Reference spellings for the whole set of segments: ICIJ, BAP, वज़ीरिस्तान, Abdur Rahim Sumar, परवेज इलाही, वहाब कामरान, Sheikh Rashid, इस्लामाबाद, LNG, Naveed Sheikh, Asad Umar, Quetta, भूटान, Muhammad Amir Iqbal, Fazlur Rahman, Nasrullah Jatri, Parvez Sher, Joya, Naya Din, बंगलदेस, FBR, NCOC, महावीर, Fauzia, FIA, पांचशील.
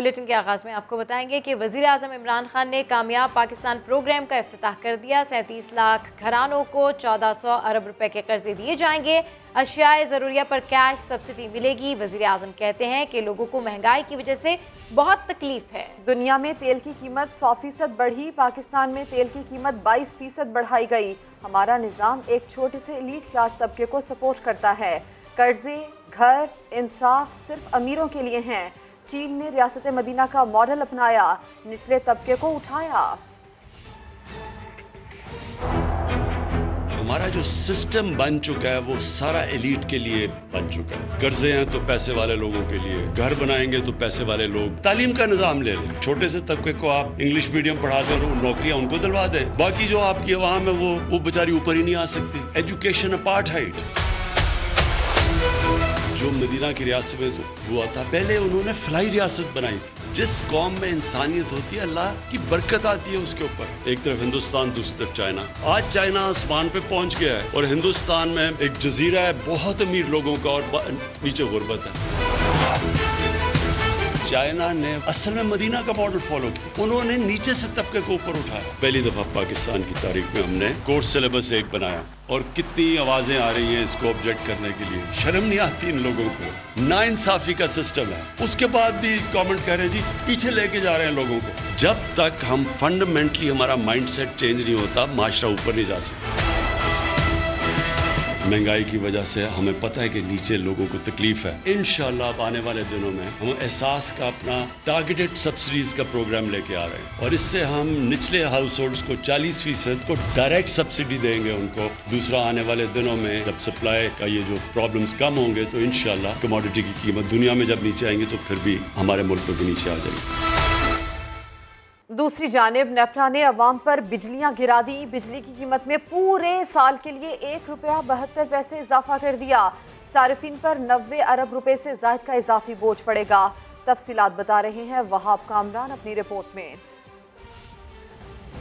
Bulletin के आगाज़ में आपको बताएंगे कि वज़ीर आज़म इमरान खान ने कामयाब पाकिस्तान प्रोग्राम का इफ्तिताह कर दिया। 37 लाख घरानों को 1400 अरब रुपए के कर्जे दिए जाएंगे। अशियाए ज़रूरिया पर कैश सब्सिडी मिलेगी। वज़ीर आज़म कहते हैं कि लोगों को महंगाई की वजह से बहुत तकलीफ है। दुनिया में तेल की कीमत 100% बढ़ी, पाकिस्तान में तेल की कीमत 22% बढ़ाई गई। हमारा निज़ाम एक छोटे से एलीट क्लास तबके को सपोर्ट करता है। कर्जे, घर, इंसाफ सिर्फ अमीरों के लिए हैं। चीन ने रियासत मदीना का मॉडल अपनाया, निचले तबके को उठाया। हमारा जो सिस्टम बन चुका है वो सारा एलीट के लिए बन चुका है। कर्जे हैं तो पैसे वाले लोगों के लिए, घर बनाएंगे तो पैसे वाले लोग। तालीम का निजाम ले लें, छोटे से तबके को आप इंग्लिश मीडियम पढ़ा दें और नौकरियां उनको दिलवा दें। बाकी जो आपकी आवाम है वो बेचारी ऊपर ही नहीं आ सकती। एजुकेशन अपार्थाइड जो मदीना की रियासत में हुआ था, पहले उन्होंने फलाई रियासत बनाई। जिस कौम में इंसानियत होती है अल्लाह की बरकत आती है उसके ऊपर। एक तरफ हिंदुस्तान, दूसरी तरफ चाइना। आज चाइना आसमान पे पहुंच गया है और हिंदुस्तान में एक जजीरा है बहुत अमीर लोगों का और नीचे गुर्बत है। चाइना ने असल में मदीना का मॉडल फॉलो किया, उन्होंने नीचे से तबके को ऊपर उठाया। पहली दफा पाकिस्तान की तारीख में हमने कोर्स सिलेबस एक बनाया और कितनी आवाजें आ रही हैं इसको ऑब्जेक्ट करने के लिए। शर्म नहीं आती इन लोगों को। नाइंसाफी का सिस्टम है, उसके बाद भी कमेंट कर रहे जी पीछे लेके जा रहे हैं लोगों को। जब तक हम फंडामेंटली हमारा माइंडसेट चेंज नहीं होता, माशरा ऊपर नहीं जा सकता। महंगाई की वजह से हमें पता है कि नीचे लोगों को तकलीफ है। इंशाल्लाह आने वाले दिनों में हम एहसास का अपना टारगेटेड सब्सिडीज का प्रोग्राम लेके आ रहे हैं और इससे हम निचले हाउस होल्ड्स को 40% को डायरेक्ट सब्सिडी देंगे उनको। दूसरा, आने वाले दिनों में जब सप्लाई का ये जो प्रॉब्लम्स कम होंगे तो इंशाल्लाह कमोडिटी की कीमत दुनिया में जब नीचे आएंगी तो फिर भी हमारे मुल्क में भी नीचे आ जाएगी। दूसरी जानिब नेप्रा ने अवाम पर बिजलियां गिरा दी। बिजली की कीमत में पूरे साल के लिए 1.72 रुपये इजाफा कर दिया। सार्फिन पर 90 अरब रुपए से ज़ायद का इजाफी बोझ पड़ेगा। तफसीलात बता रहे हैं वहाब कामरान अपनी रिपोर्ट में।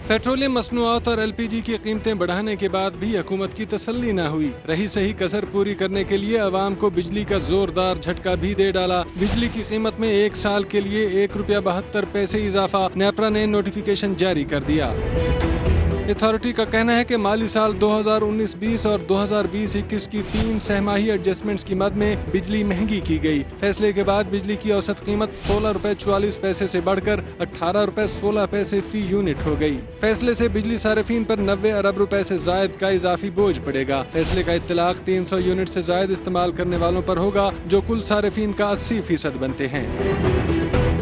पेट्रोलियम मसनूआत और LPG की कीमतें बढ़ाने के बाद भी हुकूमत की तसल्ली न हुई। रही सही कसर पूरी करने के लिए आवाम को बिजली का जोरदार झटका भी दे डाला। बिजली की कीमत में एक साल के लिए 1.72 रुपये इजाफा, नेप्रा ने नोटिफिकेशन जारी कर दिया। अथॉरिटी का कहना है कि माली साल 2019-20 और 2020-21 की 3 सहमाही एडजस्टमेंट्स की मद में बिजली महंगी की गई। फैसले के बाद बिजली की औसत कीमत 16 रुपये 44 पैसे से बढ़कर 18 रुपये 16 पैसे फी यूनिट हो गई। फैसले से बिजली सार्फिन पर 90 अरब रुपए से जायद का इजाफी बोझ पड़ेगा। फैसले का इत्तलाक 300 यूनिट से जायद इस्तेमाल करने वालों पर होगा, जो कुल सार्फिन का 80% बनते हैं।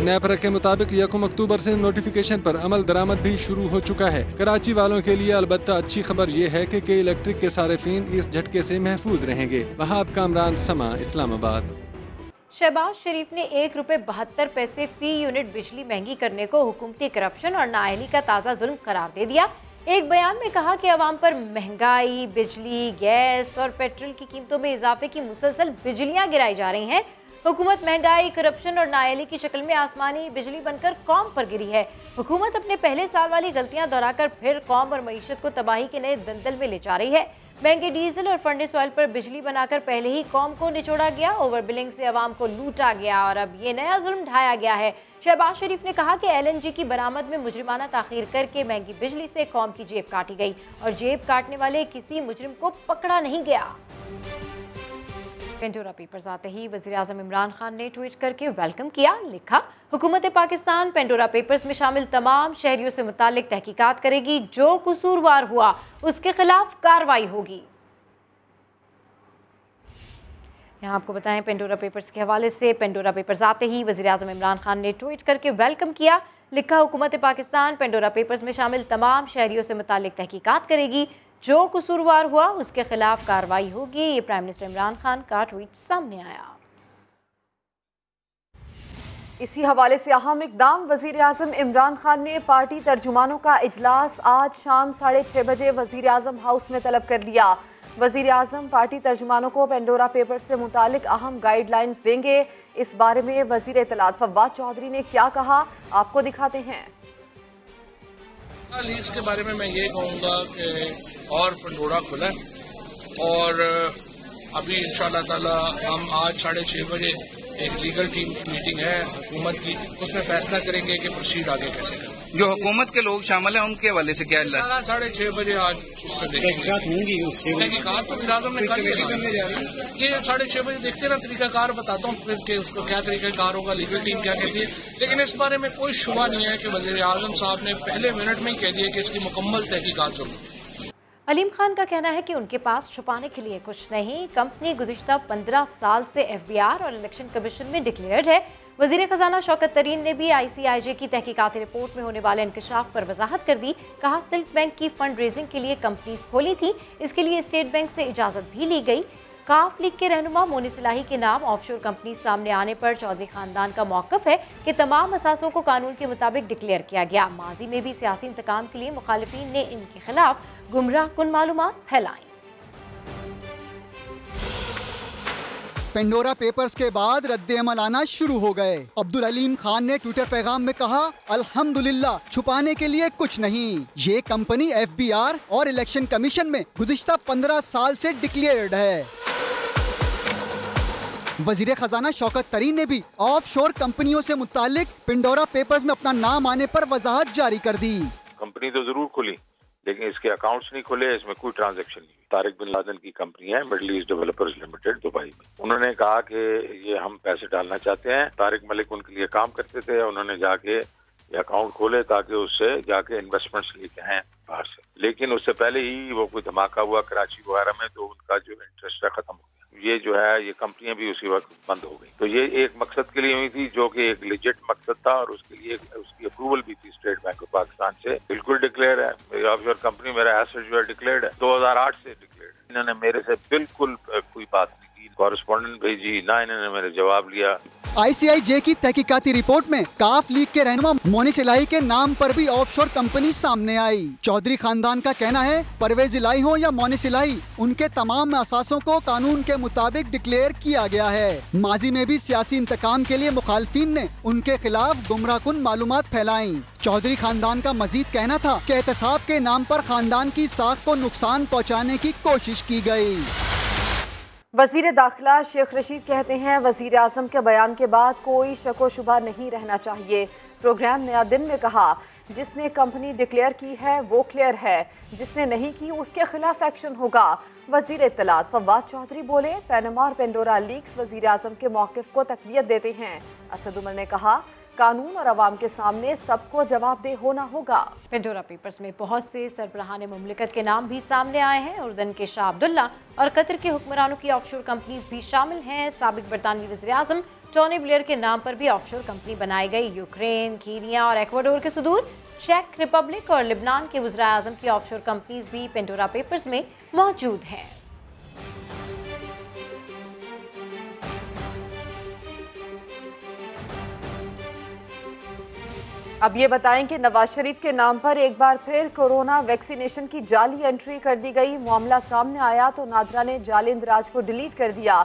नेपरा के मुताबिक 1 अक्टूबर से नोटिफिकेशन पर अमल दरामद भी शुरू हो चुका है। कराची वालों के लिए अलबत्ता अच्छी खबर ये है कि इलेक्ट्रिक के सार्फिन इस झटके से महफूज रहेंगे। वहाब कामरान, समा, इस्लामाबाद। शहबाज शरीफ ने 1.72 रुपये फी यूनिट बिजली महंगी करने को हुकूमती करप्शन और नाअहली का ताज़ा जुल्म करार दे दिया। एक बयान में कहा कि आवाम पर महंगाई, बिजली, गैस और पेट्रोल की कीमतों में इजाफे की मुसलसल बिजलियाँ गिराई जा रही हैं। हुकूमत महंगाई, करप्शन और नाअहली की शक्ल में आसमानी बिजली बनकर कौम पर गिरी है। हुकूमत अपने पहले साल वाली गलतियां दोहराकर फिर कौम और मीशत को तबाही के नए दलदल में ले जा रही है। महंगे डीजल और फर्नेस ऑयल पर बिजली बनाकर पहले ही कौम को निचोड़ा गया। ओवर बिलिंग से आवाम को लूटा गया और अब ये नया जुल्म ढाया गया है। शहबाज शरीफ ने कहा कि LNG की बरामद में मुजरिमाना ताखीर करके महंगी बिजली से कौम की जेब काटी गई और जेब काटने वाले किसी मुजरिम को पकड़ा नहीं गया। पेंडोरा पेपर्स आते ही वज़ीर आज़म इमरान खान ने ट्वीट करके वेलकम किया। लिखा, हुकूमत पाकिस्तान पेंडोरा पेपर्स में शामिल तमाम शहरियों से मुतालिक तहकीकात करेगी। जो कसूरवार हुआ उसके खिलाफ कार्रवाई होगी। यहाँ आपको बताएं पेंडोरा पेपर्स के हवाले से, पेंडोरा पेपर्स आते ही वज़ीर आज़म इमरान खान ने ट्वीट करके वेलकम किया। लिखा, हुकूमत पाकिस्तान पेंडोरा पेपर्स में शामिल तमाम शहरियों से मुतालिक तहकीकात करेगी। जो कसूरवार हुआ उसके खिलाफ कार्रवाई होगी। ये प्राइम मिनिस्टर इमरान खान का ट्वीट सामने आया। इसी हवाले से अहम इकदाम, वज़ीर आज़म इमरान खान ने पार्टी तर्जुमानों का इजलास आज शाम 6:30 बजे वज़ीर आज़म हाउस में तलब कर लिया। वज़ीर आज़म पार्टी तर्जुमानों को पेंडोरा पेपर से मुतालिक अहम गाइडलाइंस देंगे। इस बारे में वज़ीर इत्तलात फवाद चौधरी ने क्या कहा, आपको दिखाते हैं। लीज के बारे में मैं ये कहूँगा कि और पंडोरा खुला और अभी इंशाल्लाह ताला हम आज 6:30 बजे एक लीगल टीम की मीटिंग है हुकूमत की, उसमें फैसला करेंगे कि प्रोसीड आगे कैसे करें। जो हुकूमत के लोग शामिल हैं उनके हवाले से क्या है? 6:30 बजे आज उसका तहकीकात वज़ीर आज़म ने कल करने जा रही है। ये 6:30 बजे देखते ना तरीकाकार बताता हूँ कि उसको क्या तरीकाकार होगा, लीगल टीम क्या कहती है। लेकिन इस बारे में कोई शुबा नहीं है कि वज़ीर आज़म साहब ने पहले मिनट में ही कह दिया कि इसकी मुकम्मल तहकीकात होगी। अलीम खान का कहना है कि उनके पास छुपाने के लिए कुछ नहीं। कंपनी गुज़िश्ता 15 साल से FBR और इलेक्शन कमीशन में डिक्लेयर्ड है। वज़ीर ख़जाना शौकत तरीन ने भी ICIJ की तहकीकाती रिपोर्ट में होने वाले इंकशाफ पर वजाहत कर दी। कहा सिल्क बैंक की फंड रेजिंग के लिए कंपनीज खोली थी, इसके लिए स्टेट बैंक से इजाज़त भी ली गई। काफ लीग के रहनुमा मोनी सिलाही के नाम ऑफशोर कंपनी सामने आने पर चौधरी खानदान का मौक़िफ़ है कि तमाम असासों को कानून के मुताबिक डिक्लेयर किया गया। माजी में भी सियासी इंतकाम के लिए मुखालिफिन ने इनके खिलाफ गुमराह कुन मालूमात फैलाईं। पेंडोरा पेपर्स के बाद रद्द-ए-अमल आना शुरू हो गए। अब्दुल अलीम खान ने ट्विटर पैगाम में कहा, अल्हम्दुलिल्लाह छुपाने के लिए कुछ नहीं। ये कंपनी FBR और इलेक्शन कमीशन में गुज़िश्ता 15 साल से डिक्लेयर्ड है। वज़ीर ख़जाना शौकत तरीन ने भी ऑफशोर कंपनियों से मुतालिक पेंडोरा पेपर्स में अपना नाम आने पर वजाहत जारी कर दी। कंपनी तो जरूर खुली लेकिन इसके अकाउंट्स नहीं खुले, इसमें कोई ट्रांजैक्शन नहीं। तारिक बिन लादेन की कंपनी है, Middle East Developers Limited, Dubai में। उन्होंने कहा कि ये हम पैसे डालना चाहते हैं। तारिक मलिक उनके लिए काम करते थे, उन्होंने जाके ये अकाउंट खोले ताकि उससे जाके इन्वेस्टमेंट्स लेके आए बाहर से। लेकिन उससे पहले ही वो कोई धमाका हुआ कराची वगैरह में, तो उनका जो इंटरेस्ट है खत्म हो गया। ये जो है ये कंपनियां भी उसी वक्त बंद हो गई। तो ये एक मकसद के लिए हुई थी जो कि एक लिजिट मकसद था और उसके लिए उसकी अप्रूवल भी थी स्टेट बैंक ऑफ पाकिस्तान से। बिल्कुल डिक्लेयर है मेरी ऑफशोर कंपनी, मेरा एसेट जो है डिक्लेयर्ड है 2008 से डिक्लेयर्ड। इन्होंने मेरे से बिल्कुल कोई बात नहीं की, कॉरेस्पॉन्डेंट भेजी ना इन्होंने मेरे जवाब लिया। ICIJ की तहकीकाती रिपोर्ट में काफ लीग के रहनुमा मोनिस इलाही के नाम पर भी ऑफशोर कंपनी सामने आई। चौधरी खानदान का कहना है परवेज इलाही हो या मोनिस इलाही, उनके तमाम असासों को कानून के मुताबिक डिक्लेयर किया गया है। माजी में भी सियासी इंतकाम के लिए मुखालफिन ने उनके खिलाफ गुमराहकुन मालूमात फैलाईं। चौधरी खानदान का मजीद कहना था कि एहतसाब के नाम पर खानदान की साख को नुकसान पहुँचाने की कोशिश की गयी। वज़ीर दाखिला शेख रशीद कहते हैं वज़ीर आज़म के बयान के बाद कोई शक व शुबा नहीं रहना चाहिए। प्रोग्राम नया दिन में कहा जिसने कंपनी डिक्लेयर की है वो क्लियर है, जिसने नहीं की उसके खिलाफ एक्शन होगा। वज़ीर इत्तलात फवाद चौधरी बोले पैनमा और पेंडोरा लीक्स वज़ीर आज़म के मौक़िफ़ को तक़वियत देते हैं। असद उमर ने कहा कानून और आवाम के सामने सबको जवाबदेह होना होगा। पेंडोरा पेपर्स में बहुत से सरबराहान मुमलिकत के नाम भी सामने आए हैं। उर्दन के शाह अब्दुल्ला और कतर के हुक्मरानों की ऑफशोर कंपनीज भी शामिल हैं। साबिक बरतानवी वज़ीर आज़म टोनी ब्लेयर के नाम पर भी ऑफशोर कंपनी बनाई गई। यूक्रेन, कीनिया और एक्वाडोर के सुदूर, चेक रिपब्लिक और लिबनान के वज़ीर आज़म की ऑफशोर कंपनीज भी पेंडोरा पेपर्स में मौजूद हैं। अब ये बताएं कि नवाज शरीफ के नाम पर एक बार फिर कोरोना वैक्सीनेशन की जाली एंट्री कर दी गई। मामला सामने आया तो नादरा ने जाली इंदराज को डिलीट कर दिया।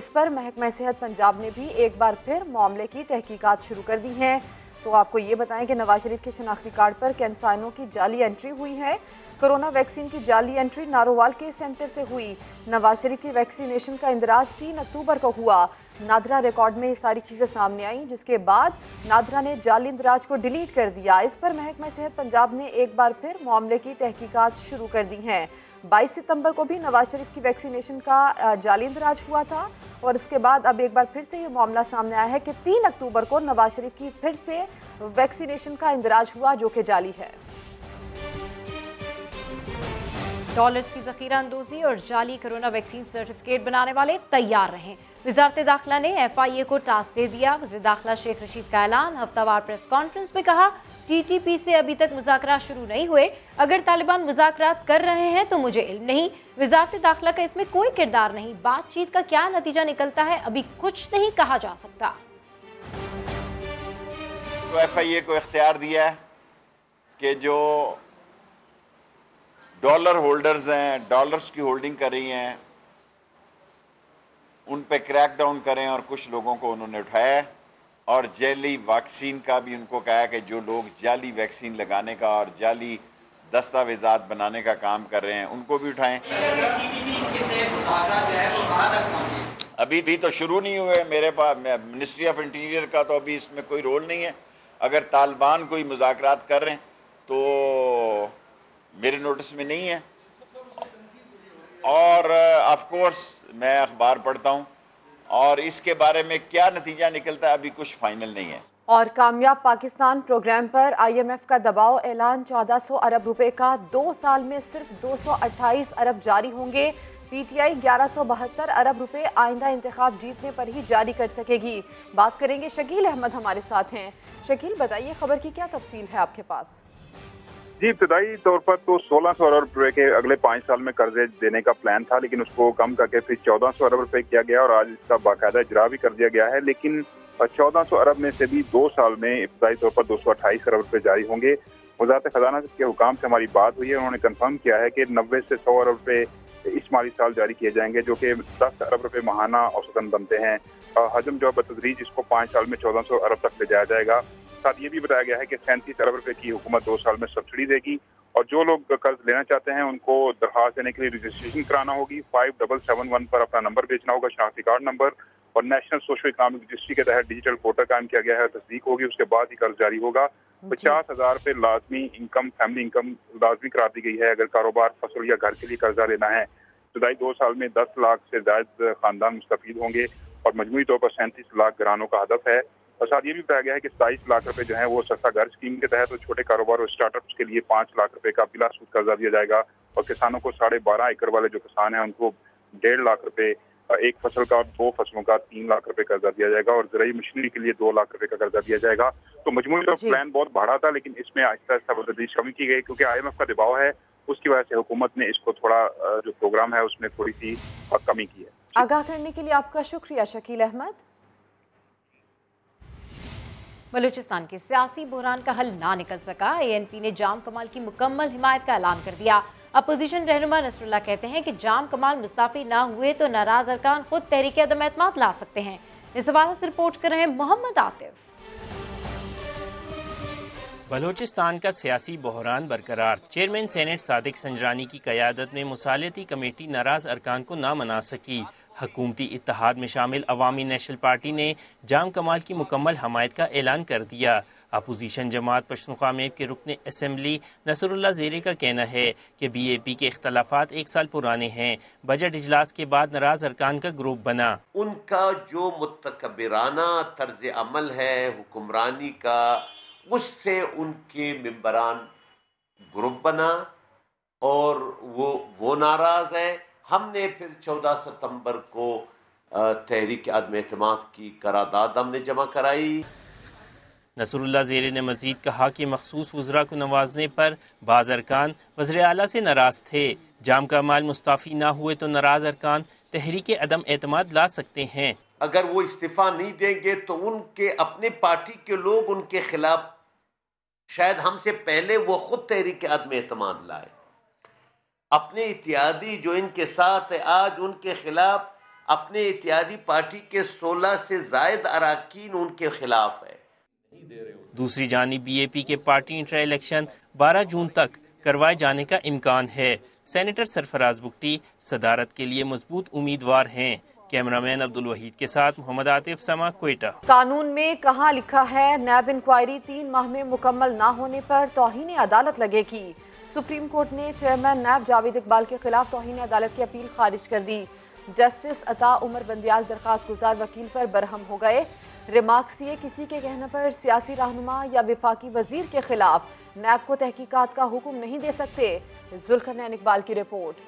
इस पर महकमा सेहत पंजाब ने भी एक बार फिर मामले की तहकीकात शुरू कर दी है। तो आपको ये बताएं कि नवाज शरीफ के शनाख्ती कार्ड पर इंसानों की जाली एंट्री हुई है। कोरोना वैक्सीन की जाली एंट्री नारोवाल के सेंटर से हुई। नवाज शरीफ की वैक्सीनेशन का इंदराज 3 अक्टूबर को हुआ। नादरा रिकॉर्ड में ये सारी चीज़ें सामने आईं, जिसके बाद नादरा ने जाली इंदराज को डिलीट कर दिया। इस पर महकमा सेहत पंजाब ने एक बार फिर मामले की तहकीकात शुरू कर दी हैं। 22 सितंबर को भी नवाज शरीफ की वैक्सीनेशन का जाली इंदराज हुआ था और इसके बाद अब एक बार फिर से ये मामला सामने आया है कि 3 अक्टूबर को नवाज शरीफ की फिर से वैक्सीनेशन का इंदराज हुआ जो कि जाली है। डॉलर्स की जखीरा अंदोजी और जाली कोरोना वैक्सीन सर्टिफिकेट बनाने वाले तैयार रहें। वजारत दाखिला ने FIA को टास्क दे दिया। वज़ीर दाखिला शेख रशीद का ऐलान, हफ्तावार प्रेस कॉन्फ्रेंस में कहा TTP से अभी तक मुज़ाकरात शुरू नहीं हुए। अगर तालिबान मुज़ाकरात कर रहे हैं तो मुझे इल्म नहीं। वजारत दाखिला का इसमें कोई किरदार नहीं। बातचीत का क्या नतीजा निकलता है अभी कुछ नहीं कहा जा सकता। तो FIA को इख्तियार दिया है कि जो डॉलर होल्डर्स हैं, डॉलर्स की होल्डिंग कर रही हैं, उन पे क्रैक डाउन करें और कुछ लोगों को उन्होंने उठाया और जाली वैक्सीन का भी उनको कहा कि जो लोग जाली वैक्सीन लगाने का और जाली दस्तावेजात बनाने का काम कर रहे हैं उनको भी उठाएं। अभी भी तो शुरू नहीं हुए। मेरे पास मिनिस्ट्री ऑफ इंटीरियर का तो अभी इसमें कोई रोल नहीं है। अगर तालिबान कोई मुज़ाकरात कर रहे हैं तो मेरे नोटिस में नहीं है। और ऑफ कोर्स मैं अखबार पढ़ता हूँ और इसके बारे में क्या नतीजा निकलता है अभी कुछ फाइनल नहीं है। और कामयाब पाकिस्तान प्रोग्राम पर IMF का दबाव, ऐलान 1400 अरब रुपए का, 2 साल में सिर्फ 228 अरब जारी होंगे। PTI 1172 अरब रुपए आइंदा इंतखाब जीतने पर ही जारी कर सकेगी। बात करेंगे, शकील अहमद हमारे साथ हैं। शकील, बताइए खबर की क्या तफसील है आपके पास? जी, इब्तदाई तौर पर तो 1600 अरब रुपए के अगले 5 साल में कर्जे देने का प्लान था, लेकिन उसको कम करके फिर 1400 अरब रुपए किया गया और आज इसका बाकायदा इजरा भी कर दिया गया है। लेकिन 1400 अरब में से भी 2 साल में इब्तदाई तौर पर 228 अरब रुपए जारी होंगे। वजारत खजाना के हुकाम से हमारी बात हुई है, उन्होंने कंफर्म किया है कि 90 से 100 अरब रुपए इस माली साल जारी किए जाएंगे, जो कि 10 अरब रुपए माहाना औसतन बनते हैं। हजम जो बतदरीज इसको 5 साल में 1400 अरब तक ले जाया जाएगा। साथ ये भी बताया गया है कि 37 अरब रुपए की हुकूमत 2 साल में सब्सिडी देगी और जो लोग कर्ज लेना चाहते हैं उनको दरखास्त देने के लिए रजिस्ट्रेशन कराना होगी। 5771 पर अपना नंबर भेजना होगा, शनाख्ती कार्ड नंबर, और नेशनल सोशो इकोनॉमिक रजिस्ट्री के तहत डिजिटल पोर्टल कायम किया गया है, तस्दीक होगी, उसके बाद ही कर्ज जारी होगा। 50,000 पे लाजमी इनकम, फैमिली इनकम लाजमी करार दी गई है अगर कारोबार, फसल या घर के लिए कर्जा लेना है। इब्तदाई 2 साल में 10 लाख से ज्यादा खानदान मुस्तफीद होंगे और मजमूई तौर पर 37 लाख घरानों का हदफ है। और साथ ये भी बताया गया है कि 27 लाख रुपए जो है वो सस्ता घर स्कीम के तहत, तो छोटे कारोबार और स्टार्टअप्स के लिए 5 लाख रुपए का बिला सूद कर्जा दिया जाएगा और किसानों को 12.5 एकड़ वाले जो किसान हैं उनको 1.5 लाख रुपए, एक फसल का और 2 फसलों का 3 लाख रुपए कर्जा दिया जाएगा और जरिए मशीनरी के लिए 2 लाख रुपए का कर्जा दिया जाएगा। तो मजमूई तौर पर प्लान बहुत भाड़ा था, लेकिन इसमें आहिस्ता आहिस्ता बदलदीश कमी की गई क्योंकि IMF का दबाव है, उसकी वजह से हुकूमत ने इसको थोड़ा, जो प्रोग्राम है उसमें थोड़ी सी कमी की है। आगाह करने के लिए आपका शुक्रिया शकील अहमद। बलूचिस्तान के सियासी बहरान का हल ना निकल सका, ANP ने जाम कमाल की मुकम्मल हिमायत का ऐलान कर दिया। अपोजिशन रहनुमा नसरुल्ला कहते हैं कि जाम कमाल मुस्ताफी ना हुए तो नाराज अरकान खुद तहरीक अदम एतमाद ला सकते हैं। इस हवाले से रिपोर्ट कर रहे हैं मोहम्मद आतिफ। बलूचिस्तान का सियासी बहरान बरकरार, चेयरमैन सेनेट सादिक संजरानी की कयादत में मुसालती कमेटी नाराज अरकान को ना मना सकी। हकूमती इत्तेहाद में शामिल अवामी नेशनल पार्टी ने जाम कमाल की मुकम्मल हमायत का ऐलान कर दिया। अपोजिशन जमात पश्तूनख्वा मेब के रुकन असम्बली नसरुल्ला ज़ेरे का कहना है कि BAP के इख्तलाफात 1 साल पुराने हैं। बजट इजलास के बाद नाराज अरकान का ग्रुप बना। उनका जो मुतकब्बिराना तर्ज अमल है हुक्मरानी का, उससे उनके मेंबरान ग्रुप बना और वो नाराज है। हमने फिर 14 सितंबर को तहरीक अदम एतमाद की करारदाद हमने जमा कराई। नसरुल्ला ज़ेरे ने मजीद कहा कि मखसूस वज़रा को नवाजने पर बाज़ अरकान वज़ीर आला से नाराज थे। जाम कमाल मुस्ताफ़ी ना हुए तो नाराज अरकान तहरीक अदम एतमाद ला सकते हैं। अगर वो इस्तीफ़ा नहीं देंगे तो उनके अपने पार्टी के लोग उनके खिलाफ, शायद हमसे पहले वो खुद तहरीक अदम एतमाद लाए। अपने इत्यादी जो इनके साथ है आज, उनके खिलाफ अपने इत्यादी पार्टी के 16 से ज़ायद अराकीन उनके खिलाफ है। दूसरी जानिब BAP के पार्टी इंटर इलेक्शन 12 जून तक करवाए जाने का इम्कान है। सेनेटर सरफराज बुगटी सदारत के लिए मजबूत उम्मीदवार हैं। कैमरामैन अब्दुल वहीद के साथ मोहम्मद आतिफ, समा क्वेटा। कानून में कहाँ लिखा है नैब इंक्वायरी 3 माह में मुकम्मल न होने पर तौहीन अदालत लगेगी। सुप्रीम कोर्ट ने चेयरमैन नैब जावेद इकबाल के खिलाफ तौहीन अदालत की अपील खारिज कर दी। जस्टिस अता उमर बंदियाल दरख्वास्त गुजार वकील पर बरहम हो गए। रिमार्क्स दिए, किसी के कहने पर सियासी रहनुमा या विफाकी वजीर के खिलाफ नैब को तहकीकात का हुक्म नहीं दे सकते। जुल्करनैन इकबाल की रिपोर्ट।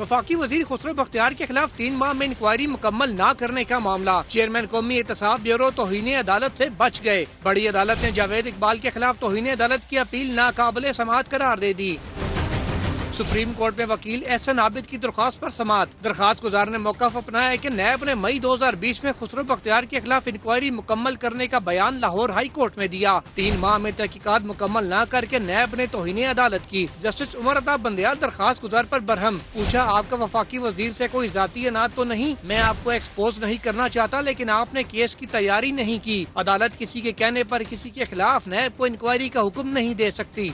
वफाकी वजीर खुसरो बख्तियार के खिलाफ 3 माह में इंक्वायरी मुकम्मल ना करने का मामला, चेयरमैन कौमी एहतसाब ब्यूरो तौहीन अदालत से बच गए। बड़ी अदालत ने जावेद इकबाल के खिलाफ तौहीन अदालत की अपील नाकाबिल समाअत करार दे दी। सुप्रीम कोर्ट में वकील एहसन आबिद की दरख्वास्त पर समाअत, दरख्वास्त गुजार ने मौक़िफ़ अपनाया है कि नैब ने मई 2020 में खुसरो बख्तियार के खिलाफ इंक्वायरी मुकम्मल करने का बयान लाहौर हाई कोर्ट में दिया। 3 माह में तहकीकात मुकम्मल न करके नैब ने तौहीन अदालत की। जस्टिस उमर अता बंदियाल दरख्वास्त गुजार पर बरहम, पूछा आपका वफाकी वजीर से कोई ज़ाती अनाज तो नहीं, मैं आपको एक्सपोज नहीं करना चाहता लेकिन आपने केस की तैयारी नहीं की। अदालत किसी के कहने पर किसी के खिलाफ नैब को इंक्वायरी का हुक्म नहीं दे सकती।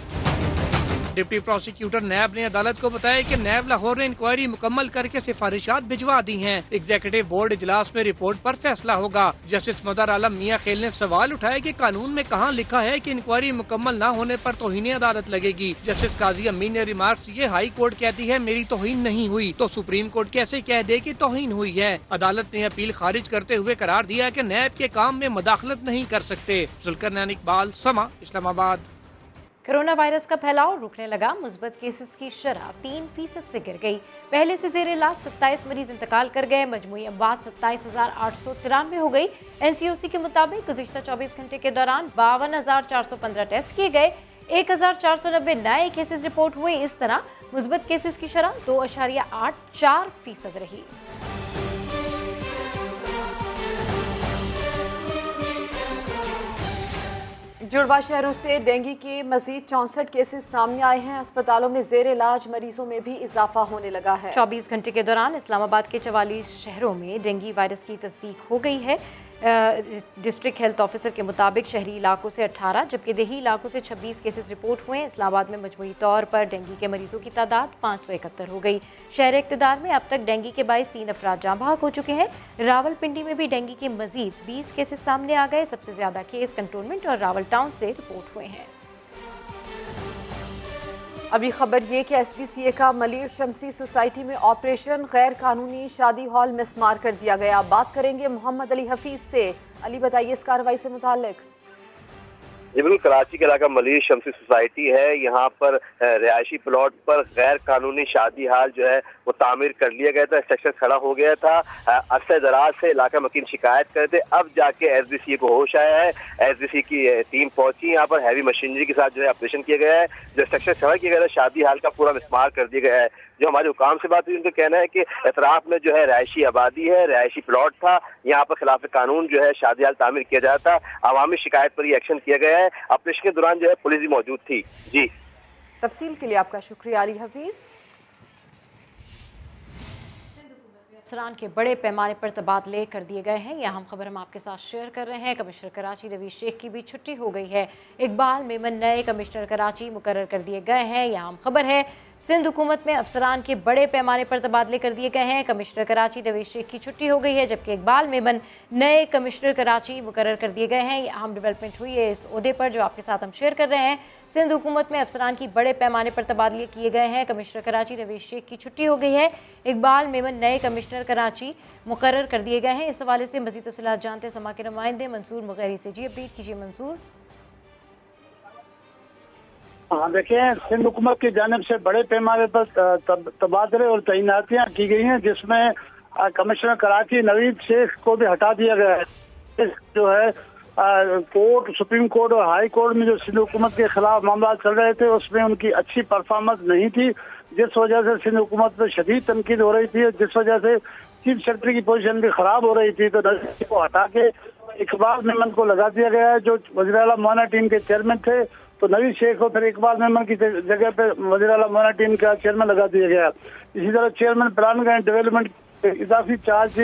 डिप्टी प्रोसिक्यूटर नैब ने अदालत को बताया कि नैब लाहौर ने इंक्वायरी मुकम्मल करके सिफारिशात भिजवा दी हैं। एग्जीक्यूटिव बोर्ड इजलास में रिपोर्ट पर फैसला होगा। जस्टिस मदर आलम मियां खेल ने सवाल उठाया कि कानून में कहां लिखा है कि इंक्वायरी मुकम्मल न होने पर तौहीन अदालत लगेगी। जस्टिस काजी अमीन ने रिमार्क ये हाई कोर्ट कहती है मेरी तौहीन नहीं हुई तो सुप्रीम कोर्ट कैसे कह दे कि तौहीन हुई है। अदालत ने अपील खारिज करते हुए करार दिया कि नैब के काम में मदाखलत नहीं कर सकते। जुल्करनैन इकबाल, समा, इस्लामाबाद। कोरोना वायरस का फैलाव रुकने लगा। मुस्बत केसेस की शरह 3% से गिर गई। पहले से जेर इलाज 27 मरीज इंतकाल कर गए। मजमूई अमवात 27,893 हो गई। NCOC के मुताबिक गुज़िश्ता 24 घंटे के दौरान 52,415 टेस्ट किए गए। 1,490 नए केसेस रिपोर्ट हुए। इस तरह मुस्बत केसेस की शरह 2.84% रही। जुड़वा शहरों से डेंगू के मजीद 64 केसेस सामने आए हैं। अस्पतालों में जेर इलाज मरीजों में भी इजाफा होने लगा है। 24 घंटे के दौरान इस्लामाबाद के 44 शहरों में डेंगू वायरस की तस्दीक हो गई है। डिस्ट्रिक्ट हेल्थ ऑफिसर के मुताबिक शहरी इलाकों से 18 जबकि देही इलाकों से 26 केसेस रिपोर्ट हुए हैं। इस्लामाबाद में मजमूई तौर पर डेंगू के मरीजों की तादाद 571 हो गई। शहर इख्तदार में अब तक डेंगू के 22 तीन अफराद जाँ बहक हो चुके हैं। रावलपिंडी में भी डेंगू के मजीद 20 केसेस सामने आ गए। सबसे ज्यादा केस कंटोनमेंट और रावल टाउन से रिपोर्ट हुए हैं। अभी खबर ये कि SPCA का मलिर शमसी सोसाइटी में ऑपरेशन, गैर कानूनी शादी हॉल मिसमार कर दिया गया। बात करेंगे मोहम्मद अली हफीज से। अली, बताइए इस कार्रवाई से मुतालिक। जी बिल्कुल, कराची का इलाका मलिर शमसी सोसाइटी है। यहाँ पर रिहायशी प्लॉट पर गैर कानूनी शादी हाल जो है वो तामीर कर लिया गया था। स्ट्रक्चर खड़ा हो गया था। अरसे दराज से इलाका मकीन शिकायत करे थे। अब जाके SDC को होश आया है। SDC की टीम पहुंची। यहाँ पर हैवी मशीनरी के साथ जो है ऑपरेशन किया गया है। जो स्ट्रक्चर खड़ा किया गया था शादी हाल का पूरा मिस्मार कर दिया गया है। जो हमारे हुकाम से बात हुई उनका कहना है कि एतराफ में जो है रिहायशी आबादी है, रिहायशी प्लॉट था। यहाँ पर खिलाफ कानून जो है शादी हाल तामीर किया जाता। अवामी शिकायत पर ये एक्शन किया गया है। ऑपरेशन के दौरान जो है पुलिस भी मौजूद थी। जी, तफसील के लिए आपका शुक्रिया अली हफीज। अफसरान के बड़े पैमाने पर तबादले कर दिए गए हैं। यह अहम खबर हम आपके साथ शेयर कर रहे हैं। कमिश्नर कराची नवीद शेख की भी छुट्टी हो गई है। इकबाल मेमन नए कमिश्नर कराची मुकर्रर कर दिए गए हैं। यह अहम खबर है। सिंध हुकूमत में अफसरान के बड़े पैमाने पर तबादले कर दिए गए हैं। कमिश्नर कराची नवीद शेख की छुट्टी हो गई है जबकि इकबाल मेमन नए कमिश्नर कराची मुकर्रर कर दिए गए हैं। ये अहम डेवलपमेंट हुई है इस ओहदे पर जो आपके साथ हम शेयर कर रहे हैं। सिंध हुकूमत में अफसरान की बड़े पैमाने पर तबादले किए गए हैं। कमिश्नर कराची नवीद शेख की छुट्टी हो गई है। इकबाल मेमन नए कमिश्नर कराची मुकर्रर कर दिए गए हैं। इस हवाले से मज़ीद तफ़सीलात जानते हैं समा के नुमाइंदे मंसूर मुगैरी से। जी, अपडेट कीजिए मंसूर। हाँ, देखें, सिंध हुकूमत की जानिब से बड़े पैमाने पर तबादले और तैनातियाँ की गई हैं जिसमें कमिश्नर कराची नवीद शेख को भी हटा दिया गया है। जो है कोर्ट, सुप्रीम कोर्ट और हाई कोर्ट में जो सिंध हुकूमत के खिलाफ मामला चल रहे थे उसमें उनकी अच्छी परफॉर्मेंस नहीं थी जिस वजह से सिंध हुकूमत पर शदीद तनकीद हो रही थी और जिस वजह से चीफ सेक्रेटरी की पोजीशन भी खराब हो रही थी। तो नवीद को हटा के इकबाल मेमन को लगा दिया गया है जो वज़ीर-ए-आला मुआवना टीम के चेयरमैन थे। तो नवीद शेख को फिर इकबाल मेमन की जगह पर वज़ीर-ए-आला मुआवना टीम का चेयरमैन लगा दिया गया। इसी तरह चेयरमैन प्लान एंड डेवलपमेंट इजाफी चार्ज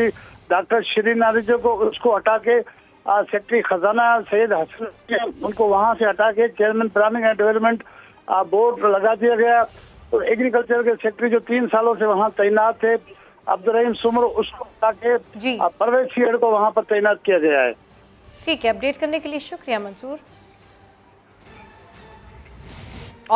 डॉक्टर शिरीन नारिजो को उसको हटा के सेक्रेटरी खजाना सैयद हसन उनको वहाँ से हटा के chairman planning and development board लगा दिया गया। तो एग्रीकल्चर के सेक्रेटरी जो 3 सालों से वहाँ तैनात थे अब्दुर्रहीम सुमर उसको हटा के परवेज शेर को वहाँ पर तैनात किया गया है। ठीक है, अपडेट करने के लिए शुक्रिया मंसूर।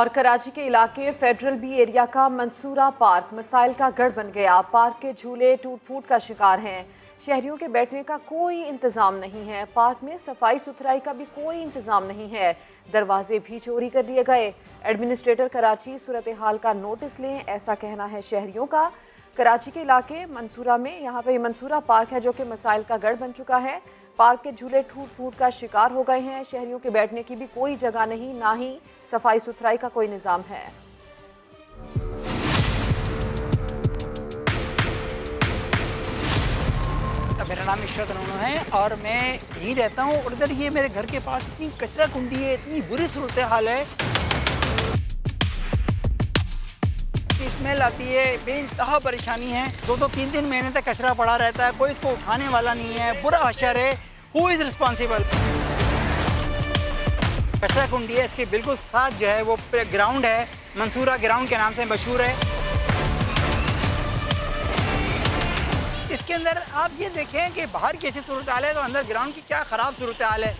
और कराची के इलाके फेडरल बी एरिया का मंसूरा पार्क मसाइल का गढ़ बन गया। पार्क के झूले टूट फूट का शिकार हैं। शहरियों के बैठने का कोई इंतज़ाम नहीं है। पार्क में सफाई सुथराई का भी कोई इंतज़ाम नहीं है। दरवाजे भी चोरी कर लिए गए। एडमिनिस्ट्रेटर कराची सूरत हाल का नोटिस लें, ऐसा कहना है शहरियों का। कराची के इलाके मंसूरा में यहाँ पर मंसूरा पार्क है जो कि मसाइल का गढ़ बन चुका है। पार्क के झूले टूट फूट का शिकार हो गए हैं। शहरियों के बैठने की भी कोई जगह नहीं, ना ही सफाई सुथराई का कोई निज़ाम है। मेरा नाम इशरत राना है और मैं यहीं रहता हूँ। और इधर ये मेरे घर के पास इतनी कचरा कुंडी है, इतनी बुरी सूरत हाल है, स्मेल आती है, बेइंतहा परेशानी है। 2-3 महीने तक कचरा पड़ा रहता है, कोई इसको उठाने वाला नहीं है। बुरा हशर है। Who is responsible? कचरा कुंडी है, इसके बिल्कुल साथ जो है वो ग्राउंड है। मंसूरा ग्राउंड के नाम से मशहूर है। इसके अंदर आप ये देखें कि बाहर कैसी सूरत हाल है तो अंदर ग्राउंड की क्या ख़राब सूरत हाल है।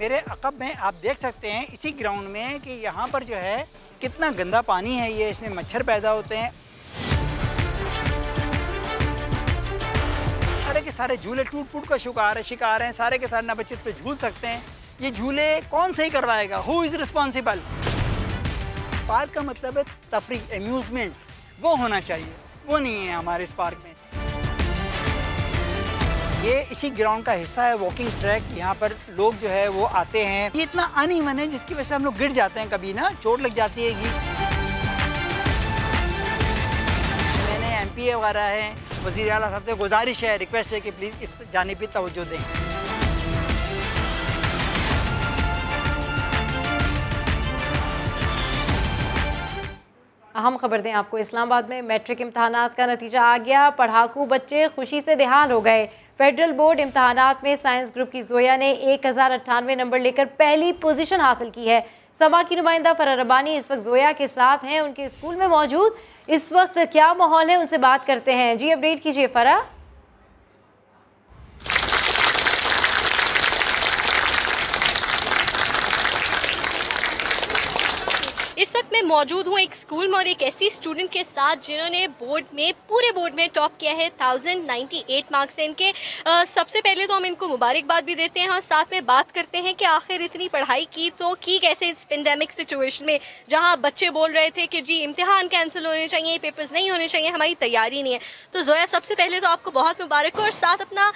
मेरे अकब में आप देख सकते हैं इसी ग्राउंड में कि यहाँ पर जो है कितना गंदा पानी है, ये इसमें मच्छर पैदा होते हैं। सारे के सारे झूले टूट फूट का शिकार हैं, सारे के सारे ना बच्चे इस पर झूल सकते हैं। ये झूले कौन सही करवाएगा, हु इज़ रिस्पॉन्सिबल। पार्क का मतलब है तफरी, एम्यूज़मेंट, वो होना चाहिए, वो नहीं है हमारे इस पार्क में। ये इसी ग्राउंड का हिस्सा है, वॉकिंग ट्रैक, यहाँ पर लोग जो है वो आते हैं। ये इतना अनइवन है जिसकी वजह से हम लोग गिर जाते हैं, कभी ना चोट लग जाती है। मैंने MPA वगैरह हैं, वज़ीर आला साहब से गुजारिश है, रिक्वेस्ट है कि प्लीज़ इस जाने पर तवज्जो दें। अहम खबर दें आपको, इस्लामाबाद में मैट्रिक इम्तहानात का नतीजा आ गया, पढ़ाकू बच्चे खुशी से निहाल हो गए। फेडरल बोर्ड इम्तहानात में साइंस ग्रुप की जोया ने 1098 नंबर लेकर पहली पोजीशन हासिल की है। समा की नुमाइंदा फरार रब्बानी इस वक्त जोया के साथ हैं, उनके स्कूल में मौजूद। इस वक्त क्या माहौल है, उनसे बात करते हैं। जी अपडेट कीजिए फराह। इस वक्त मैं मौजूद हूँ एक स्कूल में और एक ऐसी स्टूडेंट के साथ जिन्होंने बोर्ड में, पूरे बोर्ड में टॉप किया है। 1098 मार्क्स हैं इनके। सबसे पहले तो हम इनको मुबारकबाद भी देते हैं और साथ में बात करते हैं कि आखिर इतनी पढ़ाई की तो की कैसे इस पेंडेमिक सिचुएशन में, जहाँ बच्चे बोल रहे थे कि जी इम्तिहान कैंसिल होने चाहिए, पेपर्स नहीं होने चाहिए, हमारी तैयारी नहीं है। तो जोया, सबसे पहले तो आपको बहुत मुबारक हो और साथ अपना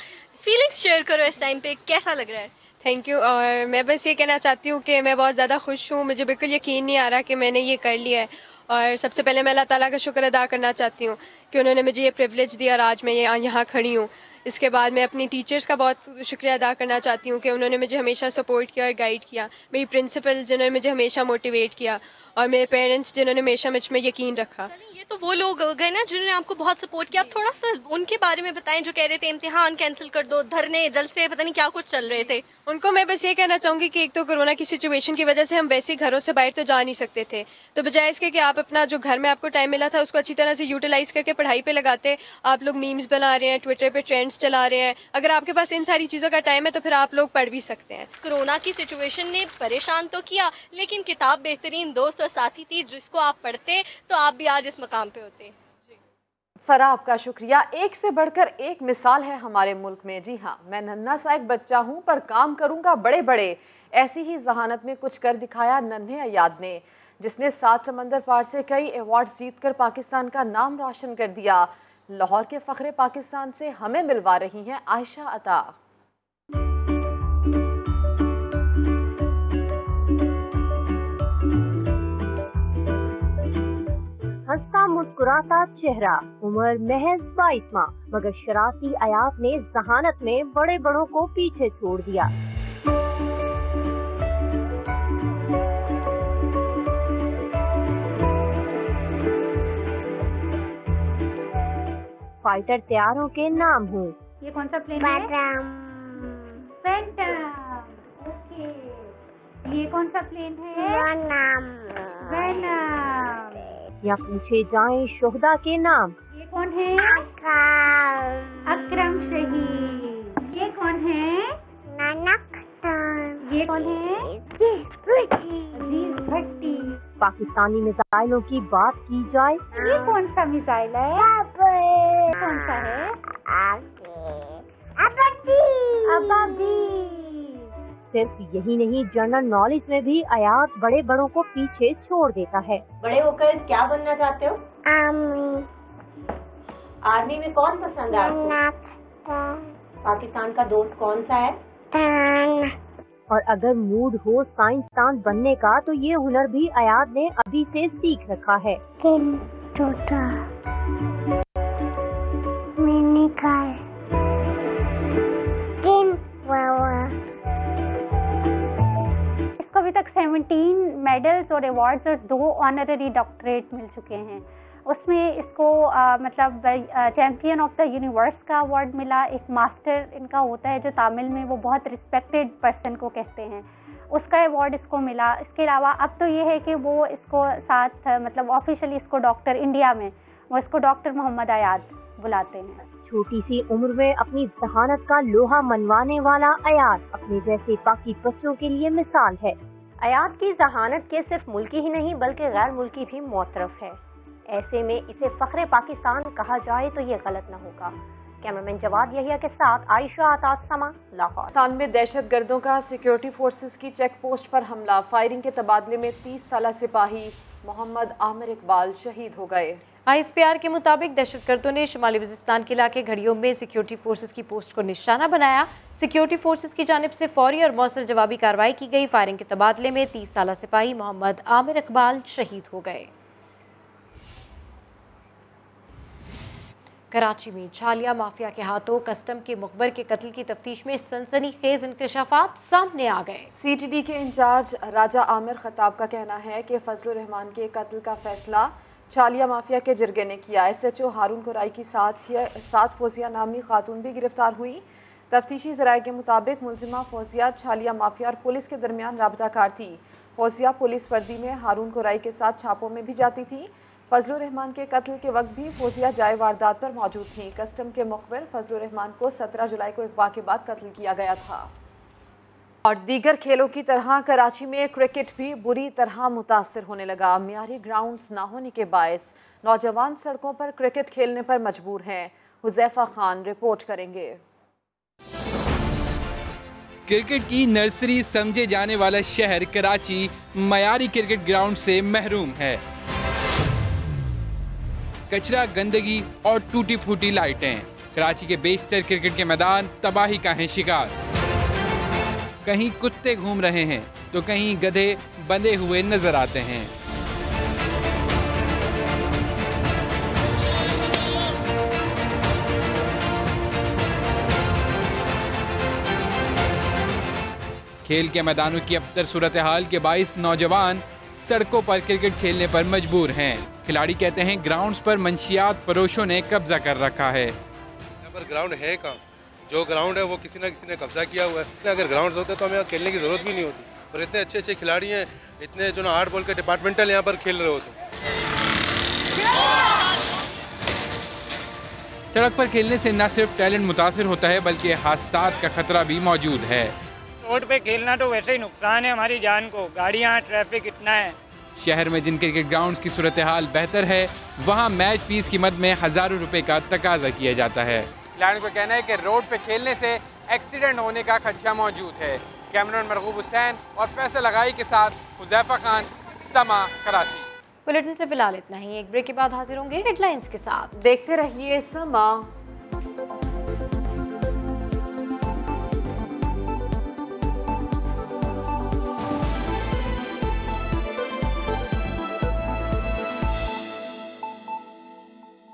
फीलिंग्स शेयर करो इस टाइम पे, कैसा लग रहा है। Thank you. और मैं बस ये कहना चाहती हूँ कि मैं बहुत ज़्यादा खुश हूँ, मुझे बिल्कुल यकीन नहीं आ रहा कि मैंने ये कर लिया है। और सबसे पहले मैं अल्लाह ताला का शुक्र अदा करना चाहती हूँ कि उन्होंने मुझे ये प्रिविलेज दिया और आज मैं यहाँ खड़ी हूँ। इसके बाद मैं अपनी टीचर्स का बहुत शुक्रिया अदा करना चाहती हूँ कि उन्होंने मुझे हमेशा सपोर्ट किया और गाइड किया, मेरी प्रिंसिपल जिन्होंने मुझे हमेशा मोटिवेट किया, और मेरे पेरेंट्स जिन्होंने हमेशा मुझ में यकीन रखा। ये तो वो लोग हो गए ना जिन्होंने आपको बहुत सपोर्ट किया। आप थोड़ा सा उनके बारे में बताएं जो कह रहे थे इम्तिहान कैंसिल कर दो, धरने, जलसे, पता नहीं क्या कुछ चल रहे थे। उनको मैं बस ये कहना चाहूँगी कि एक तो कोरोना की सिचुएशन की वजह से हम वैसे घरों से बाहर तो जा नहीं सकते थे, तो बजाय इसके कि आप अपना जो घर में आपको टाइम मिला था उसको अच्छी तरह से यूटिलाइज करके पढ़ाई पे लगाते। आप लोग मीम्स बना रहे हैं, ट्विटर पे ट्रेंड्स चला रहे हैं, अगर आपके पास इन सारी चीज़ों का टाइम है तो फिर आप लोग पढ़ भी सकते हैं। कोरोना की सिचुएशन ने परेशान तो किया लेकिन किताब बेहतरीन दोस्त और साथी थी, जिसको आप पढ़ते तो आप भी आज इस मकाम पे होते। फराह आपका शुक्रिया। एक से बढ़कर एक मिसाल है हमारे मुल्क में। जी हाँ, मैं नन्हा सा एक बच्चा हूँ पर काम करूँगा बड़े बड़े, ऐसी ही जहानत में कुछ कर दिखाया नन्हे अयाद ने, जिसने 7 समंदर पार से कई अवार्ड्स जीतकर पाकिस्तान का नाम रोशन कर दिया। लाहौर के फखरे पाकिस्तान से हमें मिलवा रही हैं आयशा अता। हंसता मुस्कुराता चेहरा, उम्र महज 22 माह, मगर शरारती आयात ने जहानत में बड़े बड़ों को पीछे छोड़ दिया। फाइटर तैयारों के नाम हूँ। ये कौन सा प्लेन है? फैंटम। ओके, ये कौन सा प्लेन है? या पूछे जाएं शोहदा के नाम। ये कौन है? अकरम शहीद। ये कौन है? ये कौन है? अजीज भट्टी। पाकिस्तानी मिसाइलों की बात की जाए, ये कौन सा मिसाइल है? कौन सा है? सिर्फ यही नहीं, जनरल नॉलेज में भी आयात बड़े बड़ों को पीछे छोड़ देता है। बड़े होकर क्या बनना चाहते हो? आर्मी। आर्मी में कौन पसंद है आपको? पाकिस्तान का दोस्त कौन सा है? और अगर मूड हो साइंसदान बनने का तो ये हुनर भी आयात ने अभी से सीख रखा है। अभी तक 17 मेडल्स और अवार्ड्स और 2 ऑनररी डॉक्टरेट मिल चुके हैं। उसमें इसको मतलब चैम्पियन ऑफ द यूनिवर्स का अवार्ड मिला। एक मास्टर इनका होता है जो तमिल में, वो बहुत रिस्पेक्टेड पर्सन को कहते हैं, उसका अवार्ड इसको मिला। इसके अलावा अब तो ये है कि वो इसको साथ मतलब ऑफिशियली इसको डॉक्टर, इंडिया में वो इसको डॉक्टर मोहम्मद आयाद बुलाते हैं। छोटी सी उम्र में अपनी जहानत का लोहा मनवाने वाला आयाद अपने जैसे बाकी बच्चों के लिए मिसाल है। आयाद की जहानत के सिर्फ मुल्की ही नहीं बल्कि गैर मुल्की भी मोतरफ है। ऐसे में इसे फखरे पाकिस्तान कहा जाए तो ये गलत ना होगा। कैमरामैन जवाद यहिया के साथ आयशा आताज, समा, लाहौर। पाकिस्तान में दहशत गर्दों का सिक्योरिटी फोर्सेस की चेक पोस्ट पर हमला, फायरिंग के तबादले में 30 साल सिपाही मोहम्मद आमिर इकबाल शहीद हो गए। ISPR के मुताबिक दहशतगर्दों ने शुमाली वज़ीरिस्तान के इलाके घड़ियों में सिक्योरिटी फोर्सेस की पोस्ट को निशाना बनाया। सिक्योरिटी फोर्सेस की जानिब से फौरी और मौसर जवाबी कार्रवाई की गई। फायरिंग के तबादले में 30 साल सिपाही मोहम्मद आमिर इकबाल शहीद हो गए। कराची में झालिया माफिया के हाथों कस्टम के मुखबर के कत्ल की तफ्तीश में सनसनीखेज इंकशाफात सामने आ गए। CTD के इंचार्ज राजा आमिर खताब का कहना है कि फजलुर रहमान के कत्ल का फैसला झालिया माफिया के जिरगे ने किया। SHO हारून कुराई की साथ फौजिया नामी खातून भी गिरफ्तार हुई। तफ्तीशी जराये के मुताबिक मुलजिमा फौजिया झालिया माफिया और पुलिस के दरमियान राबताकार थी। फौजिया पुलिस वर्दी में हारून कुराई के साथ छापों में भी जाती थी। फजलुर रहमान के कत्ल के वक्त भी फौजिया जाए वारदात पर मौजूद थी। कस्टम के मुखबिर फजलुर रहमान को 17 जुलाई को अगवा के बाद कत्ल किया गया था। और दीगर खेलों की तरह कराची में क्रिकेट भी बुरी तरह मुतासर होने लगा। मियारी ग्राउंड्स ना होने के बायस नौजवान सड़कों पर क्रिकेट खेलने पर मजबूर हैं। हुजैफा खान रिपोर्ट करेंगे। क्रिकेट की नर्सरी समझे जाने वाला शहर कराची मियारी क्रिकेट ग्राउंड से महरूम है। कचरा, गंदगी और टूटी फूटी लाइटें कराची के बेशतर क्रिकेट के मैदान तबाही का है शिकार। कहीं कुत्ते घूम रहे हैं तो कहीं गधे बंधे हुए नजर आते हैं। खेल के मैदानों की अबतर सूरत हाल के बायस नौजवान सड़कों पर क्रिकेट खेलने पर मजबूर हैं। खिलाड़ी कहते हैं ग्राउंड्स पर मंशियात फरोशों ने कब्जा कर रखा है। यहाँ पर ग्राउंड है का जो ग्राउंड है वो किसी ने कब्जा किया हुआ है। अगर ग्राउंड्स होते तो हमें खेलने की जरूरत भी नहीं होती। और इतने अच्छे अच्छे खिलाड़ी हैं, इतने जो ना 8 बॉल के डिपार्टमेंटल यहाँ पर खेल रहे होते। सड़क पर खेलने से न सिर्फ टैलेंट मुतासर होता है बल्कि हादसात का खतरा भी मौजूद है। रोड पे खेलना तो वैसे ही नुकसान है हमारी जान को। गाड़ियाँ, ट्रैफिक इतना है। शहर में जिन क्रिकेट ग्राउंड्स की सूरत हाल बेहतर है वहाँ मैच फीस कीमत में हज़ारों रुपए का तकाजा किया जाता है। खिलाड़ियों का कहना है कि रोड पे खेलने से एक्सीडेंट होने का खदशा मौजूद है। कैमरामैन मरगूब हुसैन और फैसल लगाई के साथ हुजैफा खान, समा, कराची। बुलेटिन से फिलहाल इतना ही। एक ब्रेक के बाद हाजिर होंगे हेडलाइंस के साथ। देखते रहिए समा।